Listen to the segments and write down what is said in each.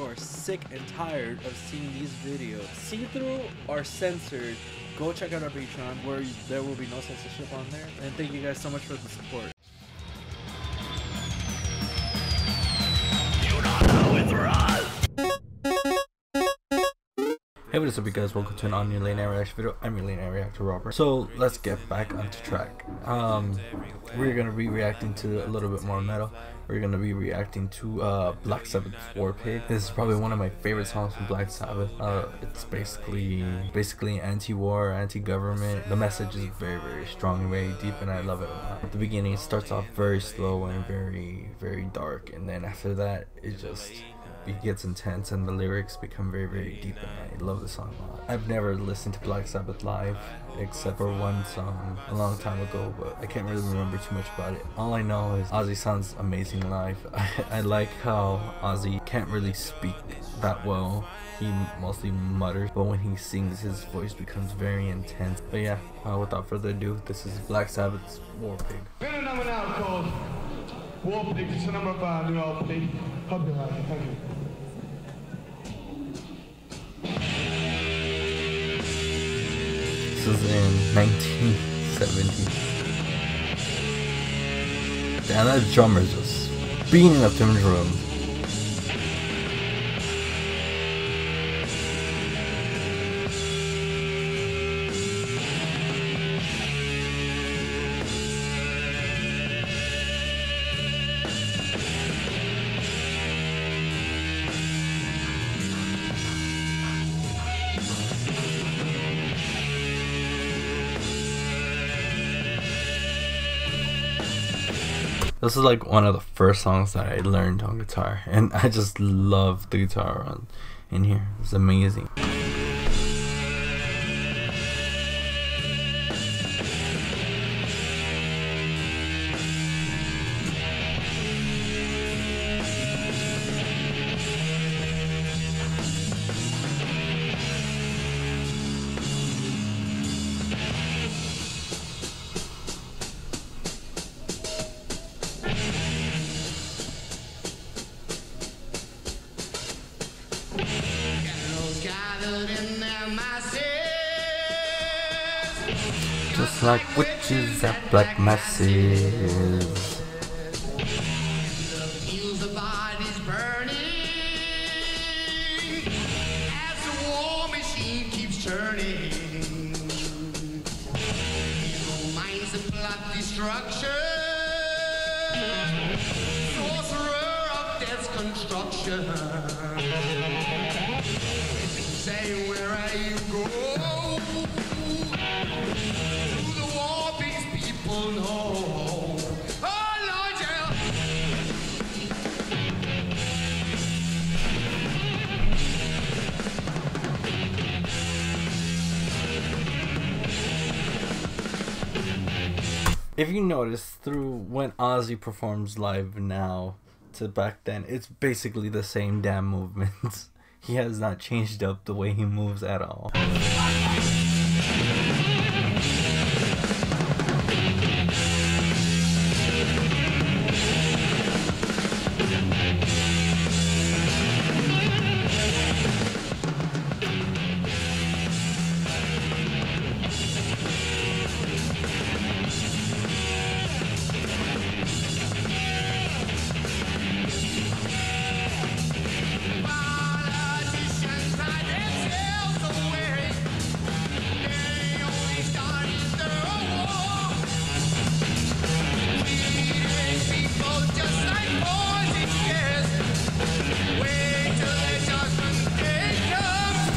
people are sick and tired of seeing these videos. See-through or censored, go check out our Patreon where there will be no censorship on there. And thank you guys so much for the support. Hey, what is up you guys, welcome to an all new late night reaction video. I'm your late night reactor Robert. So let's get back onto track. We're gonna be reacting to a little bit more metal. We're gonna be reacting to Black Sabbath's War Pigs. This is probably one of my favorite songs from Black Sabbath. It's basically anti-war, anti-government. The message is very, very strong and very deep, and I love it a lot. At the beginning it starts off very slow and very, very dark, and then after that it gets intense and the lyrics become very, very deep, and I love the song a lot. I've never listened to Black Sabbath live except for one song a long time ago, but I can't really remember too much about it. All I know is Ozzy sounds amazing live. I like how Ozzy can't really speak that well. He mostly mutters, but when he sings his voice becomes very intense. But yeah, without further ado, this is Black Sabbath's War Pig. We're a number now called War Pigs. It's a number 5 year old pig. Hope you like it, thank you. This is in 1970. Damn, that drummer's just beating up them drums. This is like one of the first songs that I learned on guitar, and I just love the guitar in here. It's amazing. Just like witches at black masses. If you notice, through when Ozzy performs live now to back then, it's basically the same damn movements. He has not changed up the way he moves at all.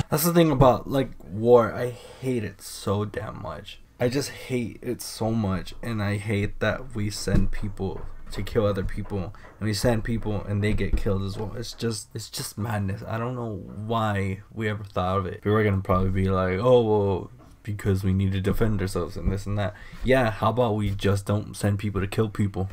That's the thing about like war, I hate it so damn much. I just hate it so much, and I hate that we send people to kill other people, and we send people and they get killed as well. It's just madness. I don't know why we ever thought of it. We were gonna probably be like, oh well, because we need to defend ourselves and this and that. Yeah, how about we just don't send people to kill people?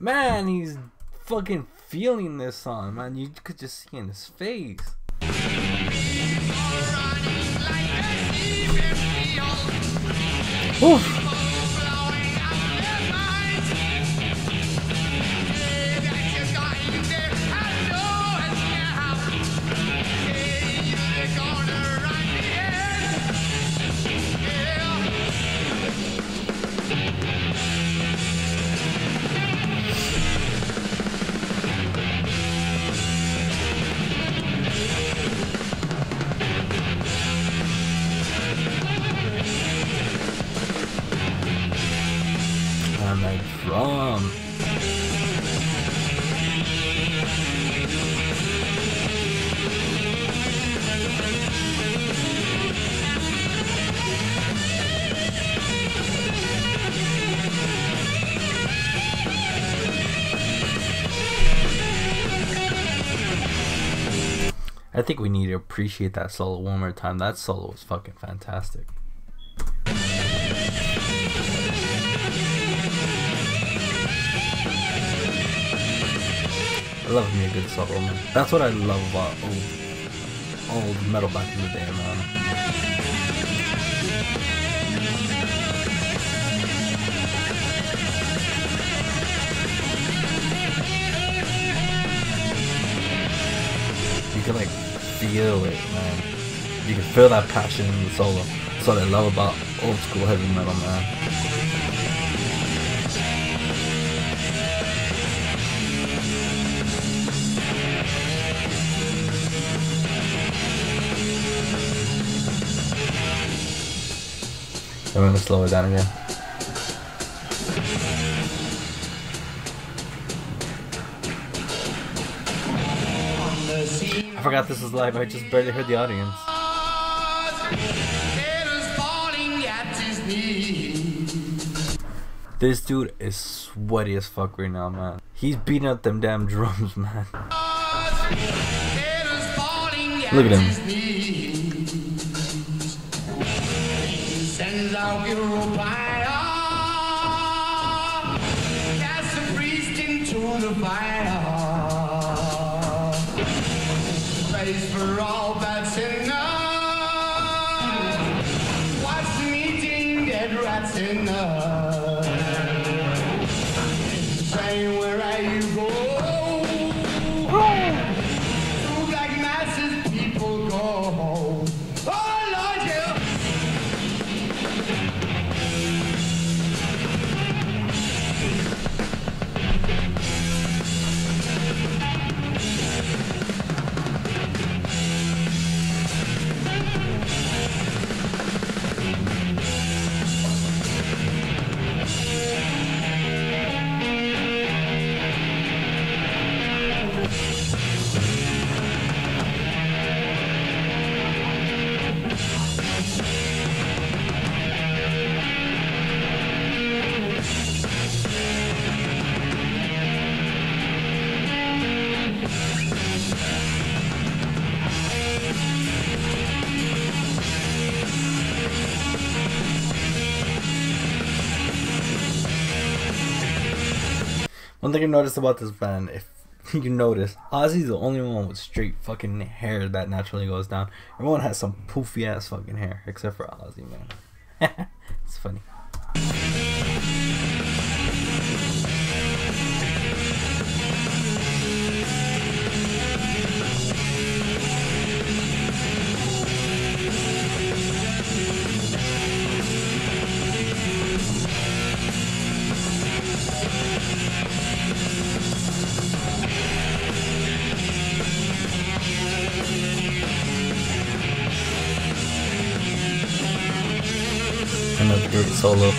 Man, he's fucking feeling this song, man. You could just see in his face. Oof. I think we need to appreciate that solo one more time. That solo was fucking fantastic. I love me a good solo, man. That's what I love about old metal back in the day, man. You can like feel it, man. You can feel that passion in the solo. That's what I love about old school heavy metal, man. I'm gonna slow it down again. I forgot this is live, I just barely heard the audience. This dude is sweaty as fuck right now, man. He's beating up them damn drums, man. Look at him. One thing I noticed about this band, if you notice, Ozzy's the only one with straight fucking hair that naturally goes down. Everyone has some poofy ass fucking hair, except for Ozzy, man. It's funny. Another great solo.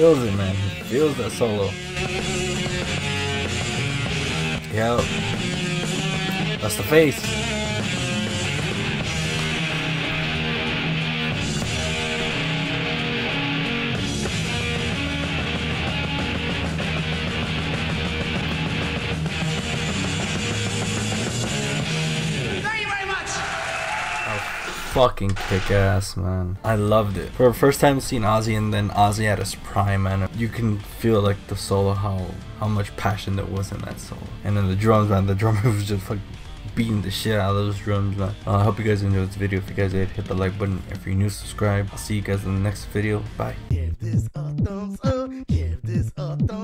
feels it, man. He feels that solo. Yep. That's the face. Fucking kick ass, man. I loved it. For the first time seeing Ozzy, and then Ozzy at his prime, man, you can feel like the solo, how much passion there was in that solo. And then the drums, man, the drummer was just like beating the shit out of those drums, man. I hope you guys enjoyed this video. If you guys did, hit the like button. If you're new, subscribe. I'll see you guys in the next video. Bye. Give this a thumbs up. Give this a thumbs